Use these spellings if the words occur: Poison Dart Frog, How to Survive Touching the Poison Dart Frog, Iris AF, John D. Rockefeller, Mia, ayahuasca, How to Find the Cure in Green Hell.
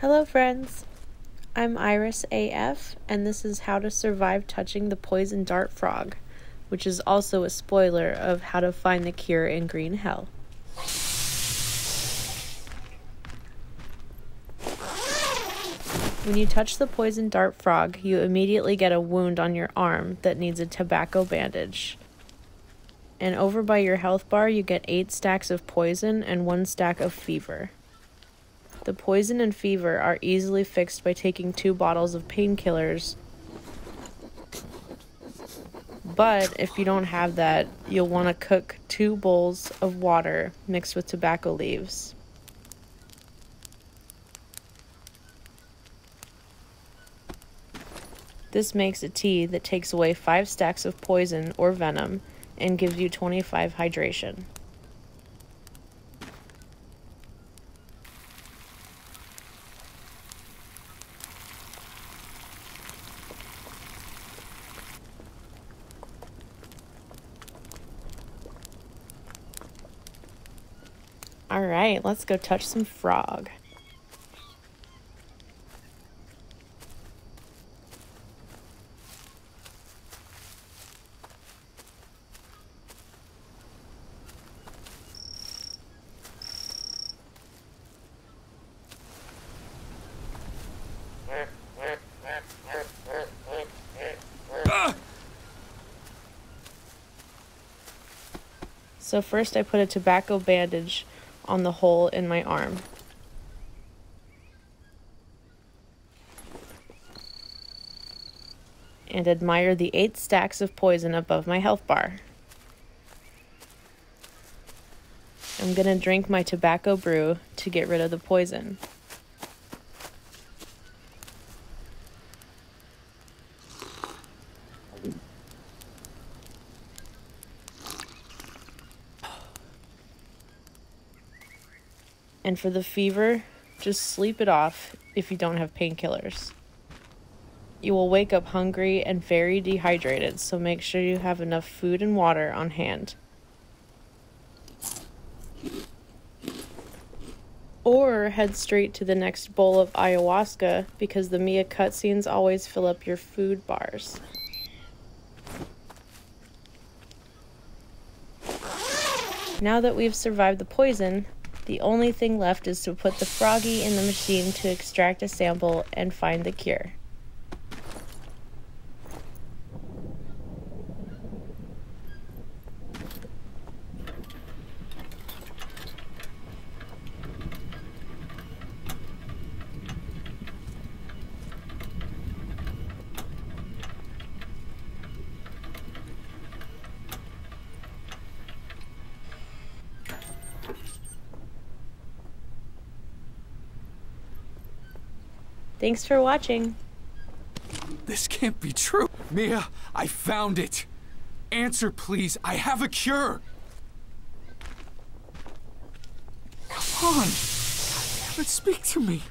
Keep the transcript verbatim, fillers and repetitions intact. Hello friends, I'm Iris A F, and this is How to Survive Touching the Poison Dart Frog, which is also a spoiler of How to Find the Cure in Green Hell. When you touch the poison dart frog, you immediately get a wound on your arm that needs a tobacco bandage. And over by your health bar, you get eight stacks of poison and one stack of fever. The poison and fever are easily fixed by taking two bottles of painkillers, but if you don't have that, you'll want to cook two bowls of water mixed with tobacco leaves. This makes a tea that takes away five stacks of poison or venom and gives you twenty-five hydration. All right, let's go touch some frog. So first I put a tobacco bandage on the hole in my arm. And admire the eight stacks of poison above my health bar. I'm gonna drink my tobacco brew to get rid of the poison. And for the fever, just sleep it off if you don't have painkillers. You will wake up hungry and very dehydrated, so make sure you have enough food and water on hand. Or head straight to the next bowl of ayahuasca, because the Mia cutscenes always fill up your food bars. Now that we've survived the poison, the only thing left is to put the froggy in the machine to extract a sample and find the cure. Thanks for watching. This can't be true. Mia, I found it. Answer, please. I have a cure. Come on. God damn it, speak to me.